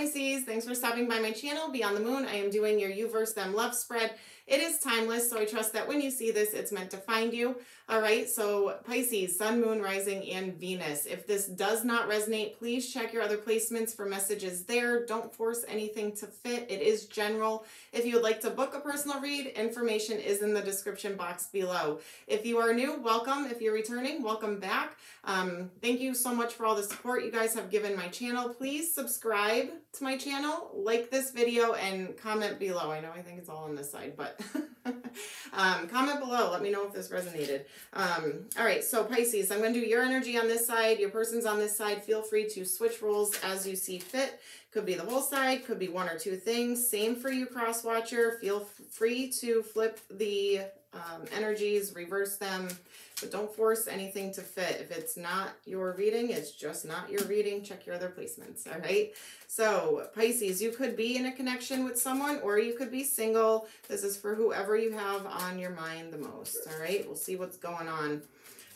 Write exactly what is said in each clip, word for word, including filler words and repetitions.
Pisces, thanks for stopping by my channel, Beyond the Moon. I am doing your You versus Them love spread. It is timeless, so I trust that when you see this, it's meant to find you. All right, so Pisces, Sun, Moon, Rising, and Venus. If this does not resonate, please check your other placements for messages there. Don't force anything to fit. It is general. If you would like to book a personal read, information is in the description box below. If you are new, welcome. If you're returning, welcome back. Um, thank you so much for all the support you guys have given my channel. Please subscribe to my channel, like this video, and comment below. I know I think it's all on this side, but um, comment below. Let me know if this resonated. Um, all right, so Pisces, I'm going to do your energy on this side. Your person's on this side. Feel free to switch roles as you see fit. Could be the whole side. Could be one or two things. Same for you, cross watcher. Feel free to flip the um, energies, reverse them, but don't force anything to fit. If it's not your reading, it's just not your reading. Check your other placements. All right. So Pisces, you could be in a connection with someone, or you could be single. This is for whoever you have on your mind the most. All right. We'll see what's going on.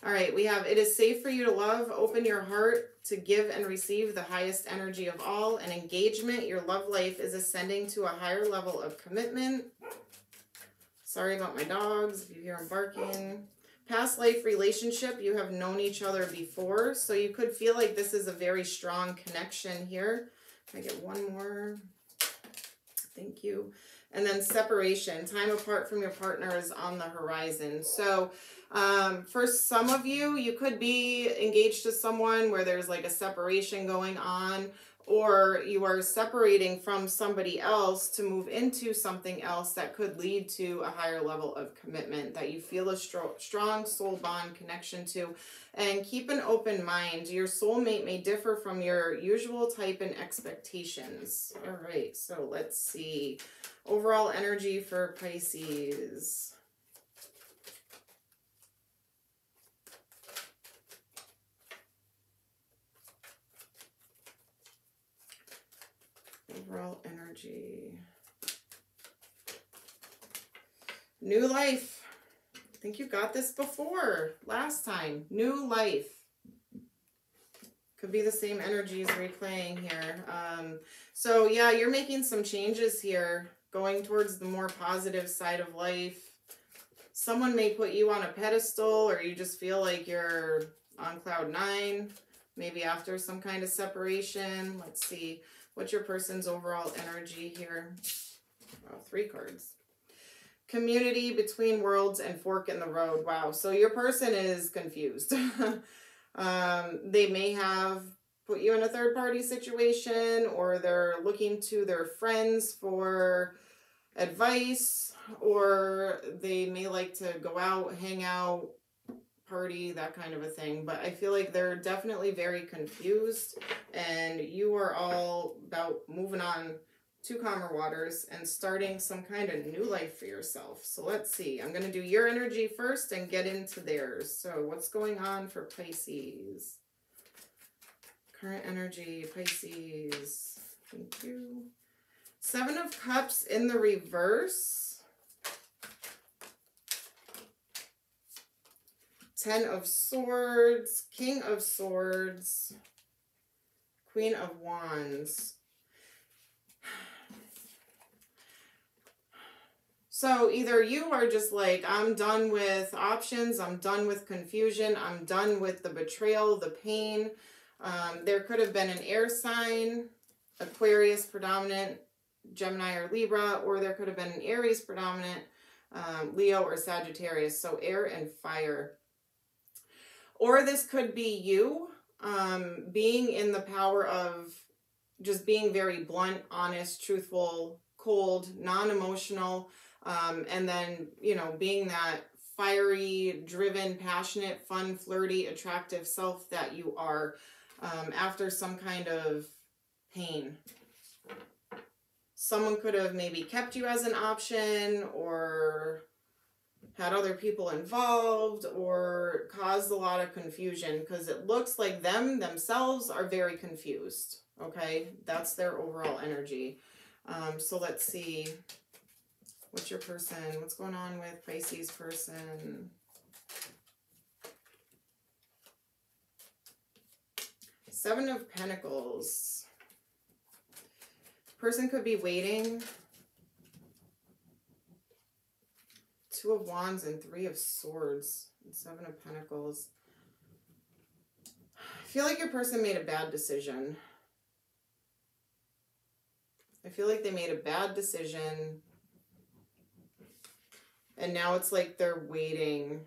All right. We have, it is safe for you to love, open your heart to give and receive the highest energy of all, and engagement. Your love life is ascending to a higher level of commitment. Sorry about my dogs, if you hear them barking. Past life relationship, you have known each other before, so you could feel like this is a very strong connection here. Can I get one more? Thank you. And then separation, time apart from your partner is on the horizon. So um, for some of you, you could be engaged to someone where there's like a separation going on, or you are separating from somebody else to move into something else that could lead to a higher level of commitment that you feel a stro strong soul bond connection to. And keep an open mind. Your soulmate may differ from your usual type and expectations. All right, so let's see. Overall energy for Pisces. Overall energy. New life. I think you got this before last time. New life. Could be the same energies replaying here. Um, so yeah, you're making some changes here, going towards the more positive side of life. Someone may put you on a pedestal, or you just feel like you're on cloud nine, maybe after some kind of separation. Let's see. What's your person's overall energy here? Wow, three cards. Community, between worlds, and fork in the road. Wow, so your person is confused. um, they may have put you in a third-party situation, or they're looking to their friends for advice, or they may like to go out, hang out, party, that kind of a thing. But I feel like they're definitely very confused, and you are all about moving on to calmer waters and starting some kind of new life for yourself. So let's see. I'm going to do your energy first and get into theirs. So what's going on for Pisces? Current energy, Pisces. Thank you. Seven of Cups in the reverse. Ten of Swords, King of Swords, Queen of Wands. So either you are just like, I'm done with options, I'm done with confusion, I'm done with the betrayal, the pain. Um, there could have been an air sign, Aquarius predominant, Gemini or Libra, or there could have been an Aries predominant, um, Leo or Sagittarius. So air and fire. Or this could be you um, being in the power of just being very blunt, honest, truthful, cold, non-emotional, um, and then, you know, being that fiery, driven, passionate, fun, flirty, attractive self that you are um, after some kind of pain. Someone could have maybe kept you as an option, or had other people involved, or caused a lot of confusion, because it looks like them themselves are very confused. Okay, that's their overall energy. Um, so let's see, what's your person? What's going on with Pisces person? Seven of Pentacles. Person could be waiting. Two of Wands and Three of Swords and Seven of Pentacles. I feel like your person made a bad decision. I feel like they made a bad decision. And now it's like they're waiting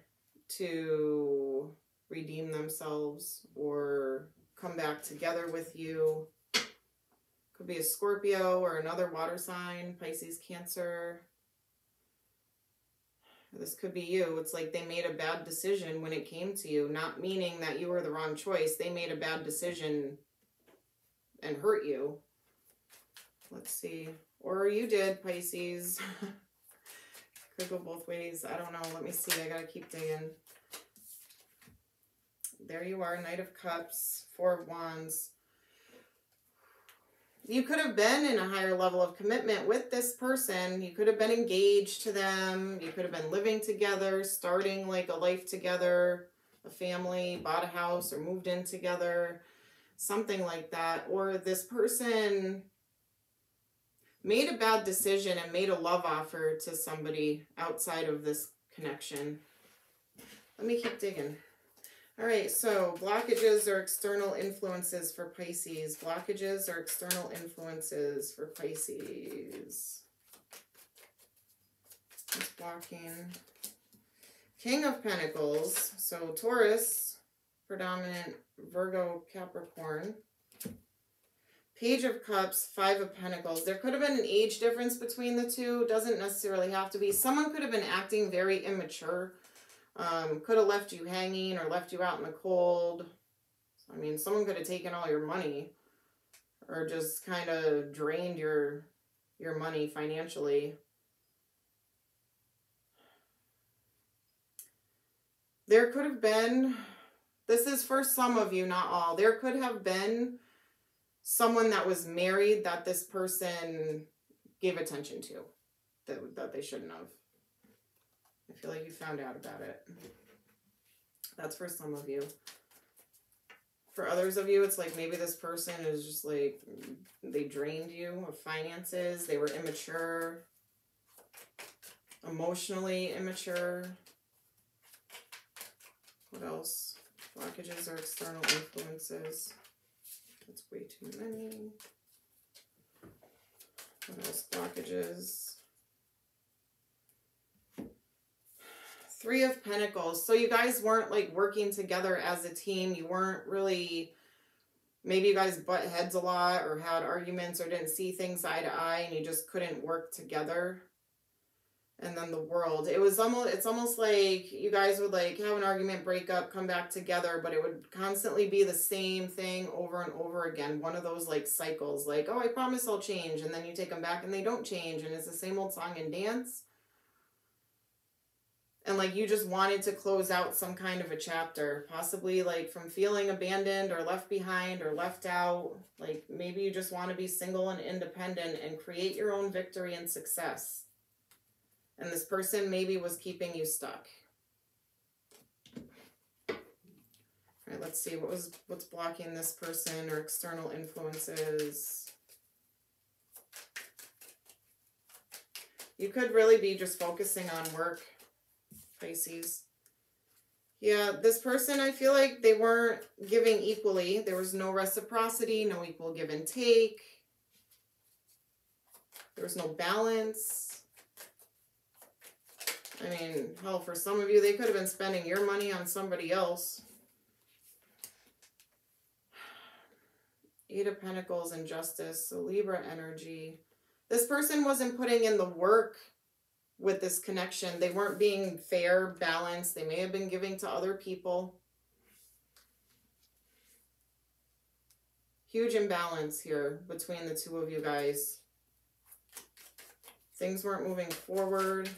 to redeem themselves or come back together with you. Could be a Scorpio or another water sign, Pisces, Cancer. This could be you. It's like they made a bad decision when it came to you, not meaning that you were the wrong choice. They made a bad decision and hurt you. Let's see. Or you did, Pisces. Could go both ways. I don't know. Let me see. I got to keep digging. There you are. Knight of Cups, Four of Wands. You could have been in a higher level of commitment with this person. You could have been engaged to them. You could have been living together, starting like a life together, a family, bought a house or moved in together, something like that. Or this person made a bad decision and made a love offer to somebody outside of this connection. Let me keep digging. All right, so blockages or external influences for Pisces. Blockages or external influences for Pisces. It's blocking. King of Pentacles. So Taurus, predominant Virgo, Capricorn. Page of Cups, Five of Pentacles. There could have been an age difference between the two. Doesn't necessarily have to be. Someone could have been acting very immature. Um, could have left you hanging or left you out in the cold. I mean, someone could have taken all your money or just kind of drained your, your money financially. There could have been, this is for some of you, not all. There could have been someone that was married that this person gave attention to that, that they shouldn't have. I feel like you found out about it. That's for some of you. For others of you, it's like maybe this person is just like, they drained you of finances. They were immature, emotionally immature. What else? Blockages or external influences. That's way too many. What else? Blockages. Three of Pentacles. So you guys weren't like working together as a team. You weren't really, maybe you guys butt heads a lot or had arguments or didn't see things eye to eye and you just couldn't work together. And then the world, it was almost, it's almost like you guys would like have an argument, break up, come back together, but it would constantly be the same thing over and over again. One of those like cycles, like, oh, I promise I'll change. And then you take them back and they don't change. And it's the same old song and dance. And like you just wanted to close out some kind of a chapter, possibly like from feeling abandoned or left behind or left out. Like maybe you just want to be single and independent and create your own victory and success. And this person maybe was keeping you stuck. All right, let's see what was what's blocking this person or external influences. You could really be just focusing on work. Pisces. Yeah, this person, I feel like they weren't giving equally. There was no reciprocity, no equal give and take. There was no balance. I mean, hell, for some of you, they could have been spending your money on somebody else. Eight of Pentacles and Justice, so Libra energy. This person wasn't putting in the work with this connection. They weren't being fair, balanced. They may have been giving to other people. Huge imbalance here between the two of you guys. Things weren't moving forward.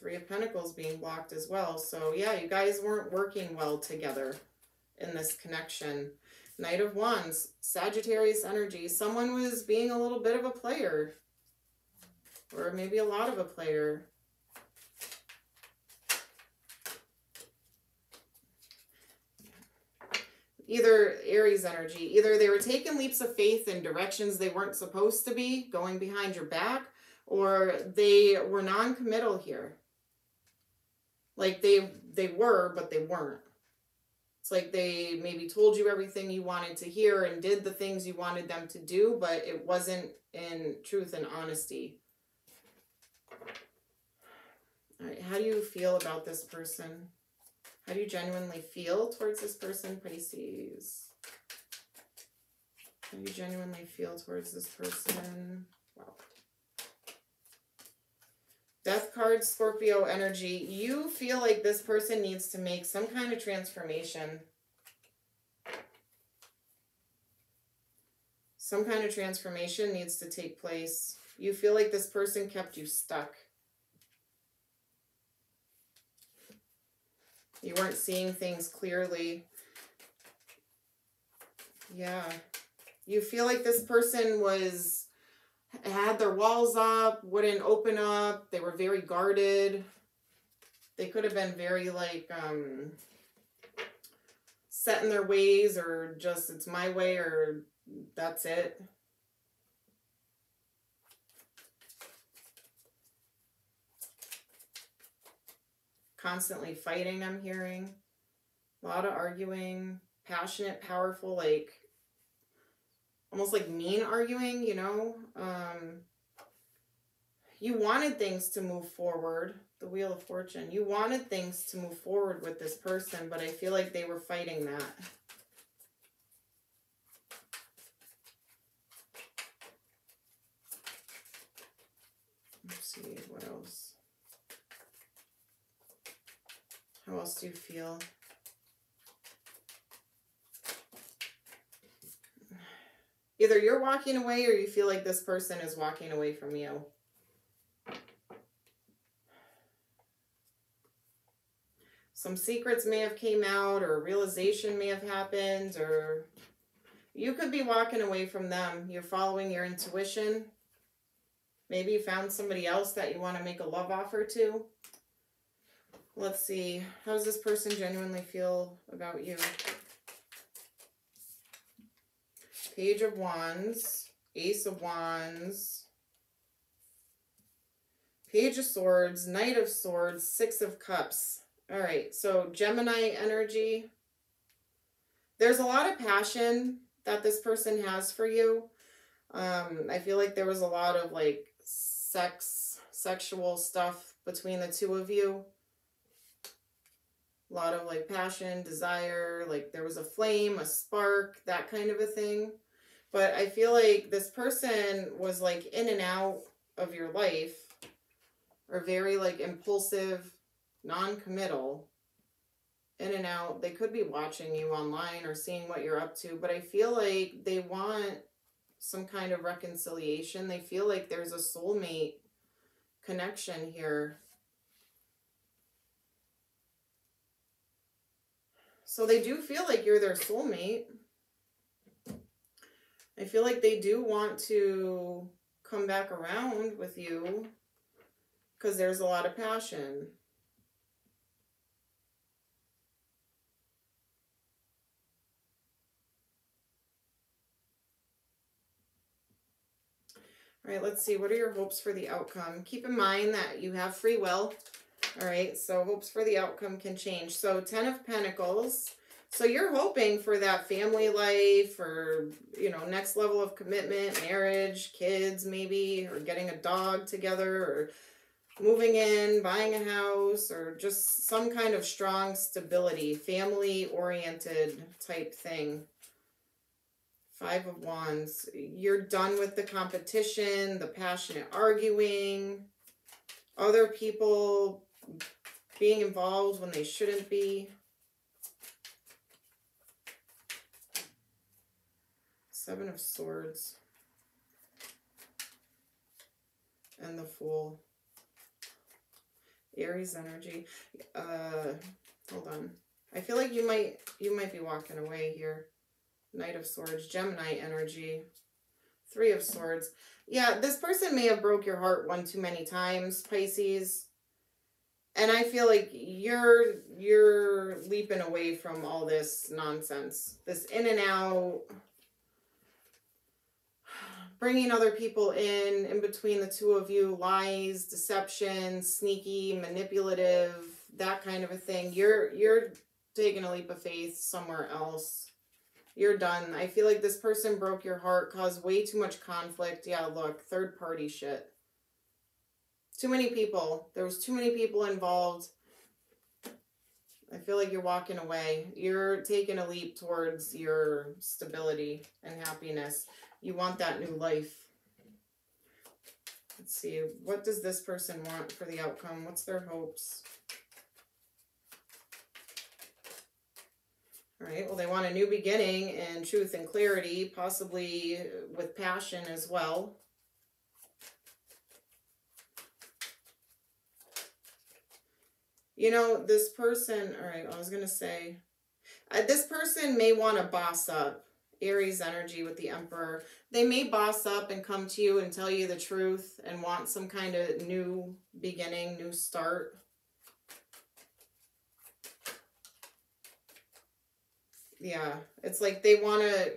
Three of Pentacles being blocked as well. So yeah, you guys weren't working well together in this connection. Knight of Wands, Sagittarius energy. Someone was being a little bit of a player, or maybe a lot of a player. either Aries energy, either they were taking leaps of faith in directions they weren't supposed to be, going behind your back, or they were non-committal here. Like they, they were, but they weren't. It's like they maybe told you everything you wanted to hear and did the things you wanted them to do, but it wasn't in truth and honesty. All right, how do you feel about this person? How do you genuinely feel towards this person, Pisces? How do you genuinely feel towards this person? Wow. Death card, Scorpio energy. You feel like this person needs to make some kind of transformation. Some kind of transformation needs to take place. You feel like this person kept you stuck. You weren't seeing things clearly. Yeah. You feel like this person was, had their walls up, wouldn't open up. They were very guarded. They could have been very like um, set in their ways, or just it's my way or that's it. Constantly fighting, I'm hearing. A lot of arguing, passionate, powerful, like almost like mean arguing, you know? Um, you wanted things to move forward, the Wheel of Fortune. You wanted things to move forward with this person, but I feel like they were fighting that. Let's see, what else? How else do you feel? Either you're walking away or you feel like this person is walking away from you. Some secrets may have came out, or realization may have happened, or you could be walking away from them. You're following your intuition. Maybe you found somebody else that you want to make a love offer to. Let's see, how does this person genuinely feel about you? Page of Wands, Ace of Wands, Page of Swords, Knight of Swords, Six of Cups. All right, so Gemini energy. There's a lot of passion that this person has for you. Um, I feel like there was a lot of like sex, sexual stuff between the two of you. A lot of like passion, desire, like there was a flame, a spark, that kind of a thing. But I feel like this person was like in and out of your life, or very like impulsive, non-committal, in and out. They could be watching you online or seeing what you're up to, but I feel like they want some kind of reconciliation. They feel like there's a soulmate connection here. So they do feel like you're their soulmate. I feel like they do want to come back around with you because there's a lot of passion. All right, let's see. What are your hopes for the outcome? Keep in mind that you have free will. All right, so hopes for the outcome can change. So Ten of Pentacles. So you're hoping for that family life, or, you know, next level of commitment, marriage, kids maybe, or getting a dog together, or moving in, buying a house, or just some kind of strong stability, family-oriented type thing. Five of Wands. You're done with the competition, the passionate arguing, other people being involved when they shouldn't be. Seven of Swords. And the Fool. Aries energy. Uh, hold on. I feel like you might, you might be walking away here. Knight of Swords. Gemini energy. Three of Swords. Yeah, this person may have broke your heart one too many times, Pisces. And I feel like you're you're leaping away from all this nonsense, this in and out, bringing other people in, in between the two of you, lies, deception, sneaky, manipulative, that kind of a thing. You're you're taking a leap of faith somewhere else. You're done. I feel like this person broke your heart, caused way too much conflict. Yeah, look, third party shit. Too many people. There was too many people involved. I feel like you're walking away. You're taking a leap towards your stability and happiness. You want that new life. Let's see. What does this person want for the outcome? What's their hopes? All right. Well, they want a new beginning in truth and clarity, possibly with passion as well. You know, this person, all right, I was going to say, uh, this person may want to boss up. Aries energy with the Emperor. They may boss up and come to you and tell you the truth and want some kind of new beginning, new start. Yeah, it's like they want to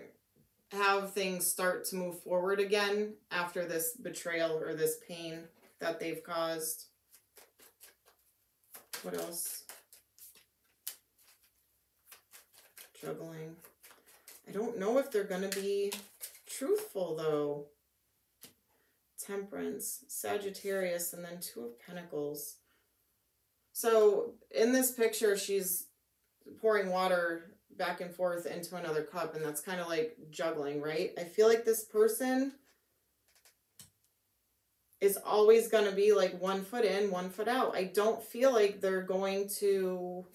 have things start to move forward again after this betrayal or this pain that they've caused. What else? Juggling. I don't know if they're going to be truthful, though. Temperance, Sagittarius, and then Two of Pentacles. So in this picture, she's pouring water back and forth into another cup, and that's kind of like juggling, right? I feel like this person is always going to be like one foot in, one foot out. I don't feel like they're going to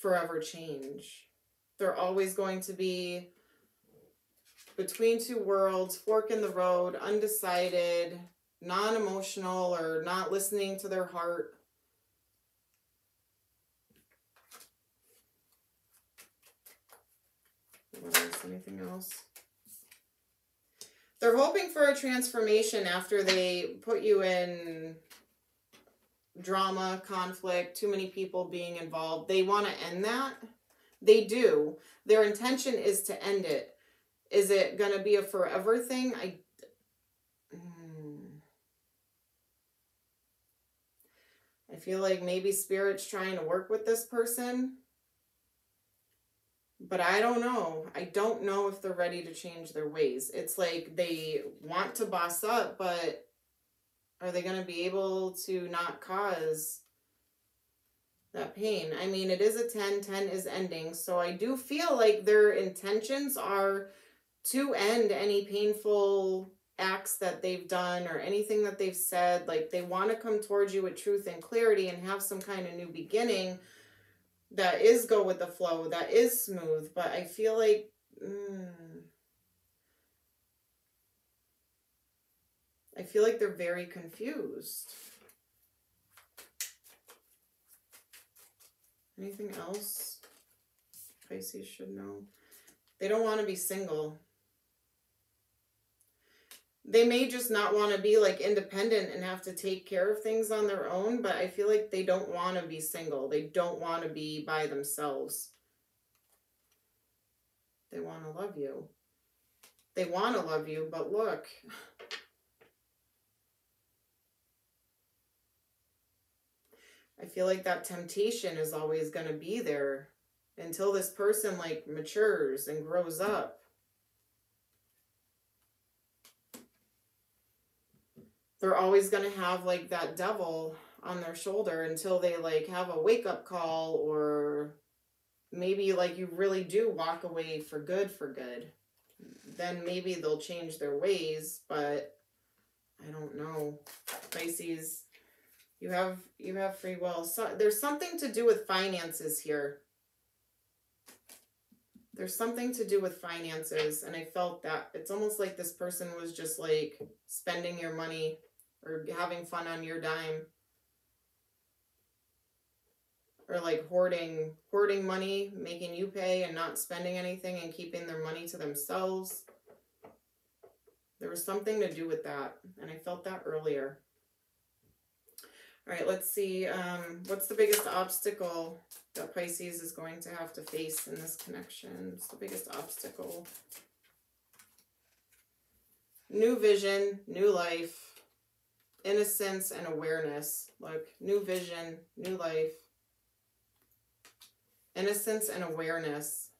forever change. They're always going to be between two worlds, fork in the road, undecided, non-emotional, or not listening to their heart. What else? Anything else? They're hoping for a transformation after they put you in drama, conflict, too many people being involved. They want to end that. They do. Their intention is to end it. Is it going to be a forever thing? I, I feel like maybe Spirit's trying to work with this person. But I don't know. I don't know if they're ready to change their ways. It's like they want to boss up, but are they going to be able to not cause that pain? I mean, it is a ten. ten is ending. So I do feel like their intentions are to end any painful acts that they've done or anything that they've said. Like, they want to come towards you with truth and clarity and have some kind of new beginning that is go with the flow, that is smooth. But I feel like mm, I feel like they're very confused. Anything else Pisces should know? They don't want to be single. They may just not want to be like independent and have to take care of things on their own, but I feel like they don't want to be single. They don't want to be by themselves. They want to love you. They want to love you, but look. I feel like that temptation is always going to be there until this person like matures and grows up. They're always going to have like that devil on their shoulder until they like have a wake up call, or maybe like you really do walk away for good for good. Then maybe they'll change their ways, but I don't know. Pisces. You have, you have free will. So there's something to do with finances here. There's something to do with finances. And I felt that it's almost like this person was just like spending your money or having fun on your dime. Or like hoarding, hoarding money, making you pay and not spending anything and keeping their money to themselves. There was something to do with that. And I felt that earlier. All right, let's see. Um, what's the biggest obstacle that Pisces is going to have to face in this connection? What's the biggest obstacle? New vision, new life, innocence, and awareness. Look, new vision, new life, innocence, and awareness.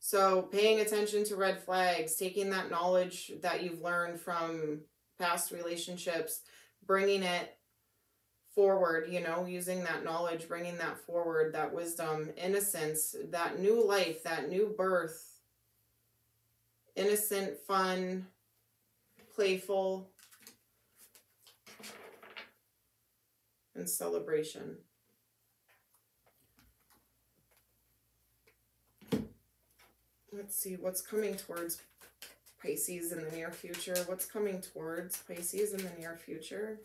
So paying attention to red flags, taking that knowledge that you've learned from past relationships, bringing it forward, you know, using that knowledge, bringing that forward, that wisdom, innocence, that new life, that new birth, innocent, fun, playful, and celebration. Let's see what's coming towards Pisces in the near future. What's coming towards Pisces in the near future?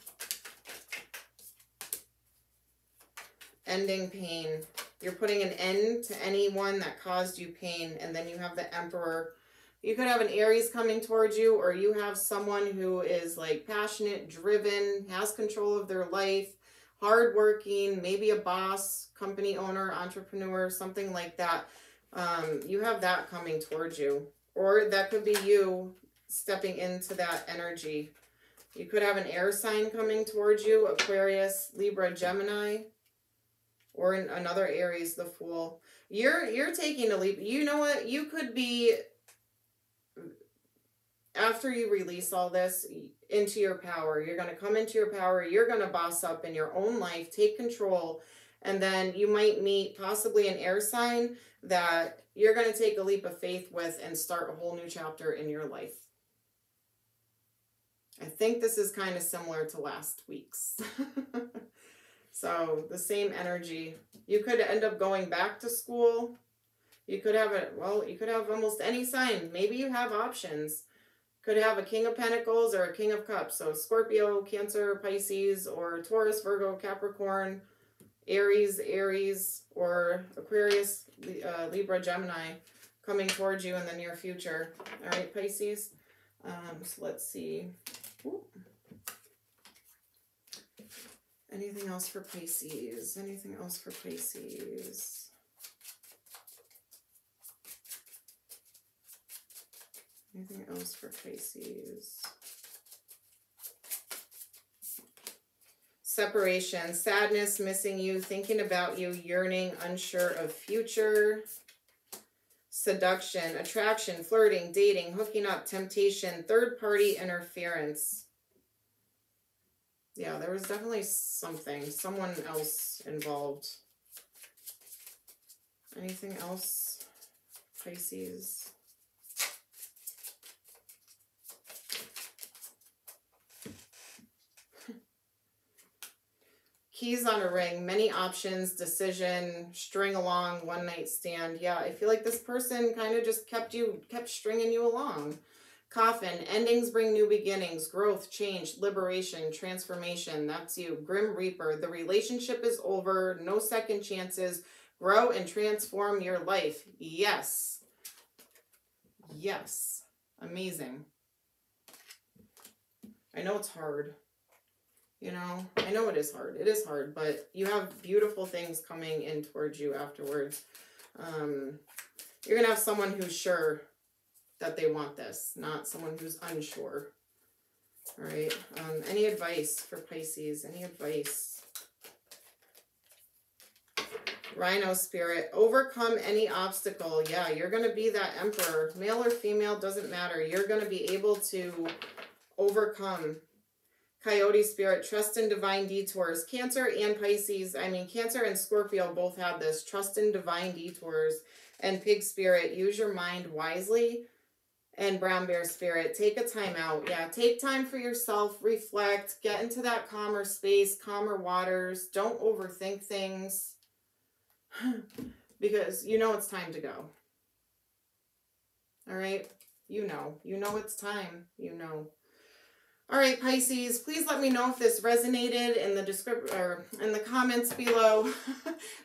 Ending pain. You're putting an end to anyone that caused you pain. And then you have the Emperor. You could have an Aries coming towards you, or you have someone who is like passionate, driven, has control of their life, hardworking, maybe a boss, company owner, entrepreneur, something like that. Um, you have that coming towards you. Or that could be you stepping into that energy. You could have an air sign coming towards you, Aquarius, Libra, Gemini. Or in another Aries, the Fool. You're you're taking a leap. You know what? You could be, after you release all this, into your power. You're going to come into your power. You're going to boss up in your own life. Take control. And then you might meet possibly an air sign that you're going to take a leap of faith with and start a whole new chapter in your life. I think this is kind of similar to last week's. So the same energy. You could end up going back to school. You could have a, well, you could have almost any sign. Maybe you have options. Could have a King of Pentacles or a King of Cups. So Scorpio, Cancer, Pisces, or Taurus, Virgo, Capricorn, Aries, Aries, or Aquarius, uh, Libra, Gemini coming towards you in the near future. All right, Pisces. Um, so let's see. Ooh. Anything else for Pisces? Anything else for Pisces? Anything else for Pisces? Separation, sadness, missing you, thinking about you, yearning, unsure of future. Seduction, attraction, flirting, dating, hooking up, temptation, third-party interference. Yeah, there was definitely something, someone else involved. Anything else, Pisces? Keys on a ring, many options, decision, string along, one night stand. Yeah, I feel like this person kind of just kept you, kept stringing you along. Coffin, endings bring new beginnings, growth, change, liberation, transformation. That's you. Grim Reaper, the relationship is over, no second chances, grow and transform your life. Yes. Yes. Amazing. I know it's hard. You know, I know it is hard. It is hard, but you have beautiful things coming in towards you afterwards. Um, you're going to have someone who's sure that they want this, not someone who's unsure. All right. Um, any advice for Pisces? Any advice? Rhino spirit, overcome any obstacle. Yeah, you're going to be that Emperor. Male or female, doesn't matter. You're going to be able to overcome. Coyote spirit, trust in divine detours. Cancer and Pisces, I mean, Cancer and Scorpio both had this. Trust in divine detours. And pig spirit, use your mind wisely. And brown bear spirit, take a time out. Yeah, take time for yourself, reflect, get into that calmer space, calmer waters. Don't overthink things because you know it's time to go. All right, you know, you know it's time, you know. All right, Pisces, please let me know if this resonated in the description or in the comments below.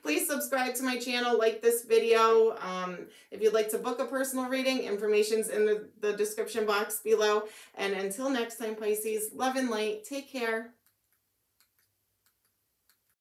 Please subscribe to my channel, like this video. Um, if you'd like to book a personal reading, information's in the, the description box below. And until next time, Pisces, love and light. Take care.